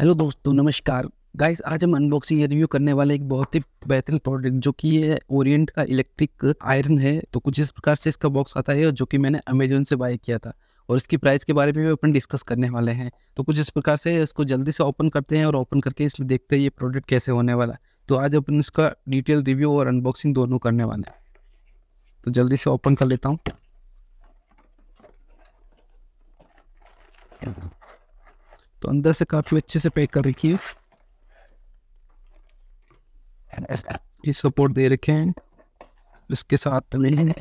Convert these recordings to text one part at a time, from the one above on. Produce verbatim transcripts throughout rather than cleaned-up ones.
Hello दोस्तों, नमस्कार guys. आज हम अनबॉक्सिंग रिव्यू करने वाले एक बहुत ही बेहतरीन प्रोडक्ट जो कि है ओरिएंट का इलेक्ट्रिक आयरन है। तो कुछ इस प्रकार से इसका बॉक्स आता है जो कि मैंने अमेजोन से बाय किया था और इसकी प्राइस के बारे में भी अपन डिस्कस करने वाले हैं। तो कुछ इस प्रकार से इसको जल्दी से ओपन करते हैं और ओपन करके इसमें देखते हैं ये प्रोडक्ट कैसे होने वाला है। तो आज अपन इसका डिटेल रिव्यू और अनबॉक्सिंग दोनों करने वाले हैं। तो जल्दी से ओपन कर लेता हूँ। तो अंदर से काफी अच्छे से पैक कर रखी है, ये सपोर्ट दे रखे हैं। इसके साथ में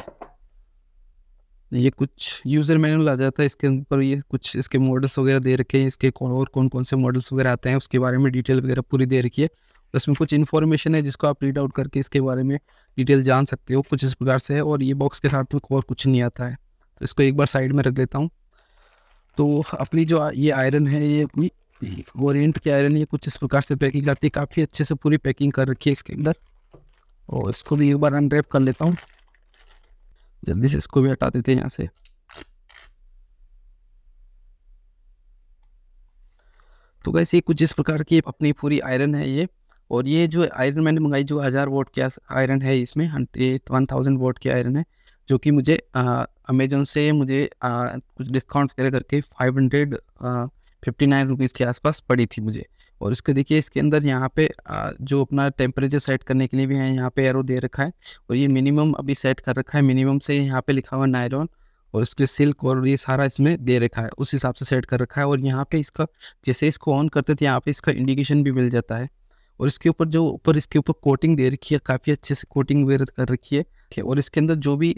ये कुछ यूजर मैनुअल आ जाता है, इसके ऊपर ये कुछ इसके मॉडल्स वगैरह दे रखे हैं। इसके कौन और कौन कौन से मॉडल्स वगैरह आते हैं उसके बारे में डिटेल वगैरह पूरी दे रखी है। इसमें कुछ इन्फॉर्मेशन है जिसको आप रीड आउट करके इसके बारे में डिटेल जान सकते हो, कुछ इस प्रकार से है। और ये बॉक्स के साथ में और कुछ नहीं आता है, तो इसको एक बार साइड में रख लेता हूँ। तो अपनी जो ये आयरन है, ये अपनी ओरिएंट की आयरन, ये कुछ इस प्रकार से पैकिंग करती है। काफ़ी अच्छे से पूरी पैकिंग कर रखी है इसके अंदर। और इसको भी एक बार अनरैप कर लेता हूँ, जल्दी से इसको भी हटा देते हैं यहाँ से। तो गाइस ये कुछ इस प्रकार की अपनी पूरी आयरन है ये। और ये जो आयरन मैंने मंगाई जो हज़ार वोट की आयरन है, इसमें वन थाउजेंड वोट की आयरन है जो कि मुझे अमेजोन से मुझे आ, कुछ डिस्काउंट वगैरह करके five hundred fifty nine rupees के आसपास पड़ी थी मुझे। और इसके देखिए इसके अंदर यहाँ पे आ, जो अपना टेम्परेचर सेट करने के लिए भी है, यहाँ पे एरो दे रखा है। और ये मिनिमम अभी सेट कर रखा है, मिनिमम से यहाँ पे लिखा हुआ नायलॉन और इसके सिल्क और ये सारा इसमें दे रखा है, उस हिसाब से सेट कर रखा है। और यहाँ पर इसका जैसे इसको ऑन करते थे यहाँ पर इसका इंडिकेशन भी मिल जाता है। और इसके ऊपर जो ऊपर इसके ऊपर कोटिंग दे रखी है, काफ़ी अच्छे से कोटिंग वगैरह कर रखी है। और इसके अंदर जो भी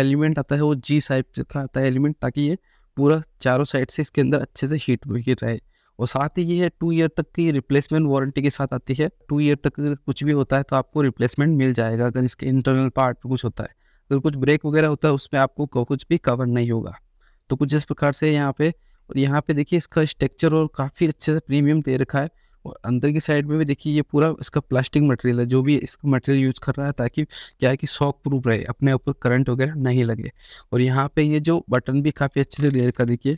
एलिमेंट आता है वो जी साइड का आता है एलिमेंट, ताकि ये पूरा चारों साइड से इसके अंदर अच्छे से हीट हीट रहे। और साथ ही ये है टू ईयर तक की रिप्लेसमेंट वारंटी के साथ आती है। टू ईयर तक कुछ भी होता है तो आपको रिप्लेसमेंट मिल जाएगा, अगर इसके इंटरनल पार्ट पर कुछ होता है, अगर कुछ ब्रेक वगैरह होता है उसमें आपको कुछ भी कवर नहीं होगा। तो कुछ इस प्रकार से यहाँ पर, और यहाँ पर देखिए इसका स्ट्रक्चर और काफ़ी अच्छे से प्रीमियम दे रखा है। और अंदर की साइड में भी देखिए ये पूरा इसका प्लास्टिक मटेरियल है, जो भी इसका मटेरियल यूज़ कर रहा है, ताकि क्या है कि शॉक प्रूफ रहे, अपने ऊपर करंट वगैरह नहीं लगे। और यहाँ पे ये जो बटन भी काफ़ी अच्छे से दे रखा, देखिए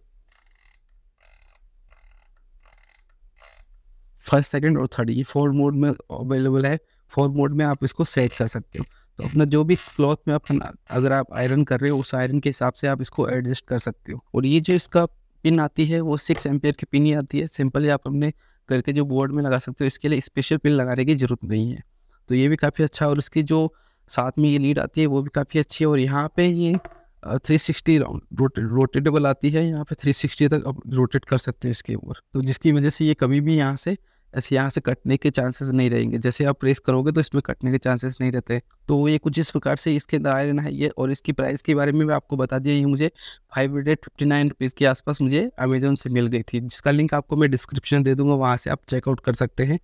फर्स्ट सेकंड और थर्ड, ये फोर मोड में अवेलेबल है। फोर मोड में आप इसको सेट कर सकते हो। तो अपना जो भी क्लॉथ में अपन अगर आप आयरन कर रहे हो उस आयरन के हिसाब से आप इसको एडजस्ट कर सकते हो। और ये जो इसका पिन आती है वो सिक्स एम्पियर की पिन ही आती है, सिंपली आप अपने करके जो बोर्ड में लगा सकते हो, इसके लिए स्पेशल पिन लगाने की जरूरत नहीं है। तो ये भी काफ़ी अच्छा। और इसकी जो साथ में ये लीड आती है वो भी काफ़ी अच्छी है। और यहाँ पे ये three sixty round rote rotatable आती है, यहाँ पे थ्री सिक्सटी तक आप रोटेट कर सकते हो इसके ऊपर। तो जिसकी वजह से ये कभी भी यहाँ से ऐसे यहाँ से कटने के चांसेस नहीं रहेंगे, जैसे आप प्रेस करोगे तो इसमें कटने के चांसेस नहीं रहते। तो ये कुछ इस प्रकार से इसके अंदर आयरन है ये। और इसकी प्राइस के बारे में मैं आपको बता दिया, ये मुझे five hundred fifty nine rupees के आसपास मुझे अमेजोन से मिल गई थी, जिसका लिंक आपको मैं डिस्क्रिप्शन दे दूँगा, वहाँ से आप चेकआउट कर सकते हैं।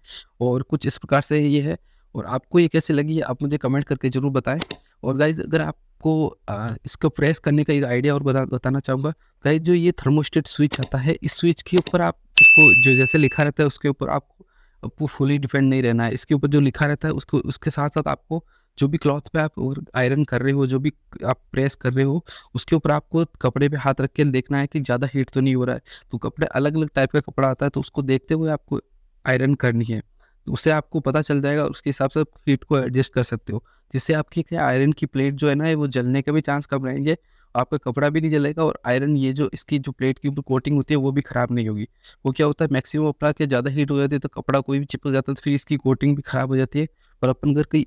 और कुछ इस प्रकार से ये है। और आपको ये कैसे लगी आप मुझे कमेंट करके ज़रूर बताएं। और गाइज़ अगर आपको आ, इसको प्रेस करने का एक आइडिया और बता बताना चाहूँगा गाइज़, जो ये थर्मोस्टेट स्विच आता है, इस स्विच के ऊपर आप इसको जो जैसे लिखा रहता है उसके ऊपर आपको आपको फुली डिपेंड नहीं रहना है। इसके ऊपर जो लिखा रहता है उसको उसके साथ साथ आपको जो भी क्लॉथ पे आप आयरन कर रहे हो, जो भी आप प्रेस कर रहे हो, उसके ऊपर आपको कपड़े पे हाथ रख के देखना है कि ज़्यादा हीट तो नहीं हो रहा है। तो कपड़े अलग अलग टाइप का कपड़ा आता है, तो उसको देखते हुए आपको आयरन करनी है, तो उससे आपको पता चल जाएगा। उसके हिसाब से हीट को एडजस्ट कर सकते हो, जिससे आपकी आयरन की प्लेट जो है ना वो जलने के भी चांस कम रहेंगे, आपका कपड़ा भी नहीं जलेगा। और आयरन ये जो इसकी जो प्लेट की ऊपर कोटिंग होती है वो भी ख़राब नहीं होगी। वो क्या होता है मैक्सिमम अपना के ज़्यादा हीट हो जाती है तो कपड़ा कोई भी चिपक जाता है, तो फिर इसकी कोटिंग भी ख़राब हो जाती है। पर अपन अगर कहीं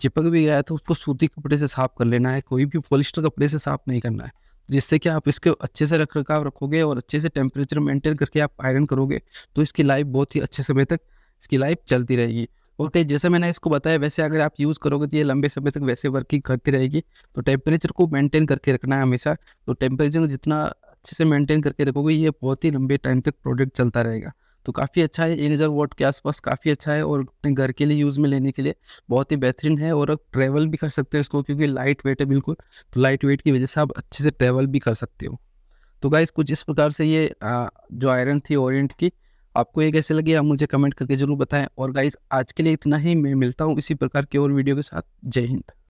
चिपक भी गया है तो उसको सूती कपड़े से साफ़ कर लेना है, कोई भी पॉलिस्टर कपड़े से साफ़ नहीं करना है, जिससे कि आप इसके अच्छे से रख रखाव रखोगे और अच्छे से टेम्परेचर मेंटेन करके आप आयरन करोगे तो इसकी लाइफ बहुत ही अच्छे समय तक इसकी लाइफ चलती रहेगी। और कहीं जैसे मैंने इसको बताया वैसे अगर आप यूज़ करोगे तो ये लंबे समय तक वैसे वर्किंग करती रहेगी। तो टेम्परेचर को मेंटेन करके रखना है हमेशा। तो टेम्परेचर को जितना अच्छे से मेंटेन करके रखोगे ये बहुत ही लंबे टाइम तक प्रोडक्ट चलता रहेगा। तो काफ़ी अच्छा है, एक हज़ार वॉट के आसपास काफ़ी अच्छा है। और अपने घर के लिए यूज़ में लेने के लिए बहुत ही बेहतरीन है। और आप ट्रैवल भी कर सकते हो इसको, क्योंकि लाइट वेट है बिल्कुल, तो लाइट वेट की वजह से आप अच्छे से ट्रैवल भी कर सकते हो। तो गाइस कुछ इस प्रकार से ये जो आयरन थी ओरिएंट की, आपको ये कैसे लगी आप मुझे कमेंट करके ज़रूर बताएं। और गाइज़ आज के लिए इतना ही, मैं मिलता हूँ इसी प्रकार के और वीडियो के साथ। जय हिंद।